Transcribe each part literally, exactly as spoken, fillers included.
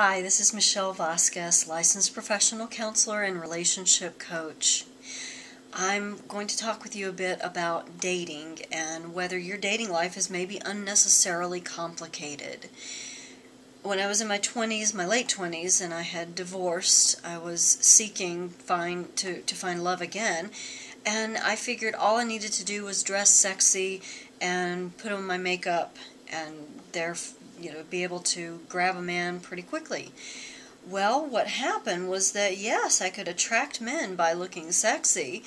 Hi, this is Michelle Vasquez, licensed professional counselor and relationship coach. I'm going to talk with you a bit about dating and whether your dating life is maybe unnecessarily complicated. When I was in my twenties, my late twenties, and I had divorced, I was seeking find to, to find love again, and I figured all I needed to do was dress sexy and put on my makeup and therefore you know, be able to grab a man pretty quickly. Well, what happened was that, yes, I could attract men by looking sexy,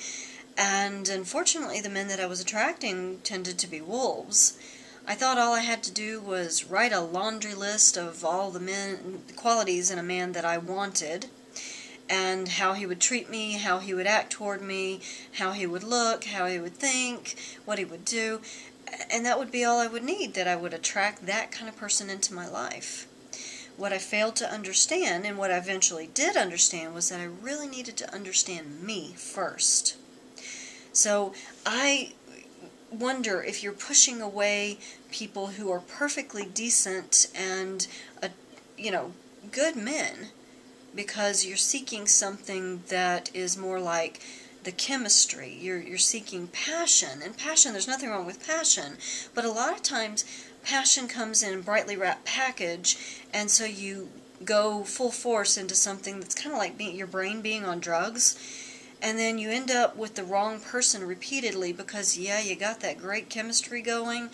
and unfortunately the men that I was attracting tended to be wolves. I thought all I had to do was write a laundry list of all the men qualities in a man that I wanted, and how he would treat me, how he would act toward me, how he would look, how he would think, what he would do. And that would be all I would need, that I would attract that kind of person into my life. What I failed to understand, and what I eventually did understand, was that I really needed to understand me first. So I wonder if you're pushing away people who are perfectly decent and, uh, you know, good men, because you're seeking something that is more like the chemistry. You're, you're seeking passion, and passion, there's nothing wrong with passion, but a lot of times passion comes in a brightly wrapped package, and so you go full force into something that's kind of like being, your brain being on drugs, and then you end up with the wrong person repeatedly because, yeah, you got that great chemistry going,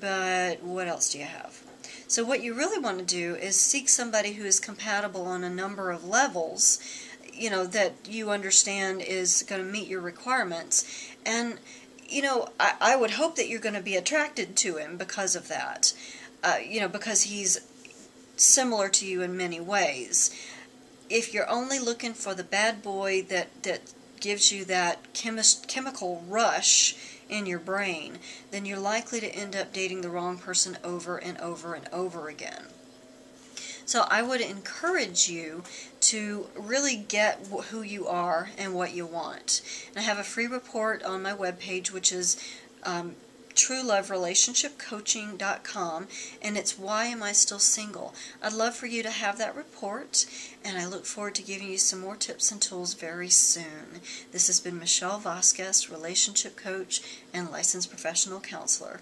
but what else do you have? So what you really want to do is seek somebody who is compatible on a number of levels, you know, that you understand is going to meet your requirements. And, you know, I, I would hope that you're going to be attracted to him because of that, uh, you know, because he's similar to you in many ways. If you're only looking for the bad boy that, that gives you that chemis- chemical rush in your brain, then you're likely to end up dating the wrong person over and over and over again. So I would encourage you to really get who you are and what you want. And I have a free report on my webpage, which is um, true love relationship coaching dot com, and it's Why Am I Still Single? I'd love for you to have that report, and I look forward to giving you some more tips and tools very soon. This has been Michelle Vasquez, relationship coach and licensed professional counselor.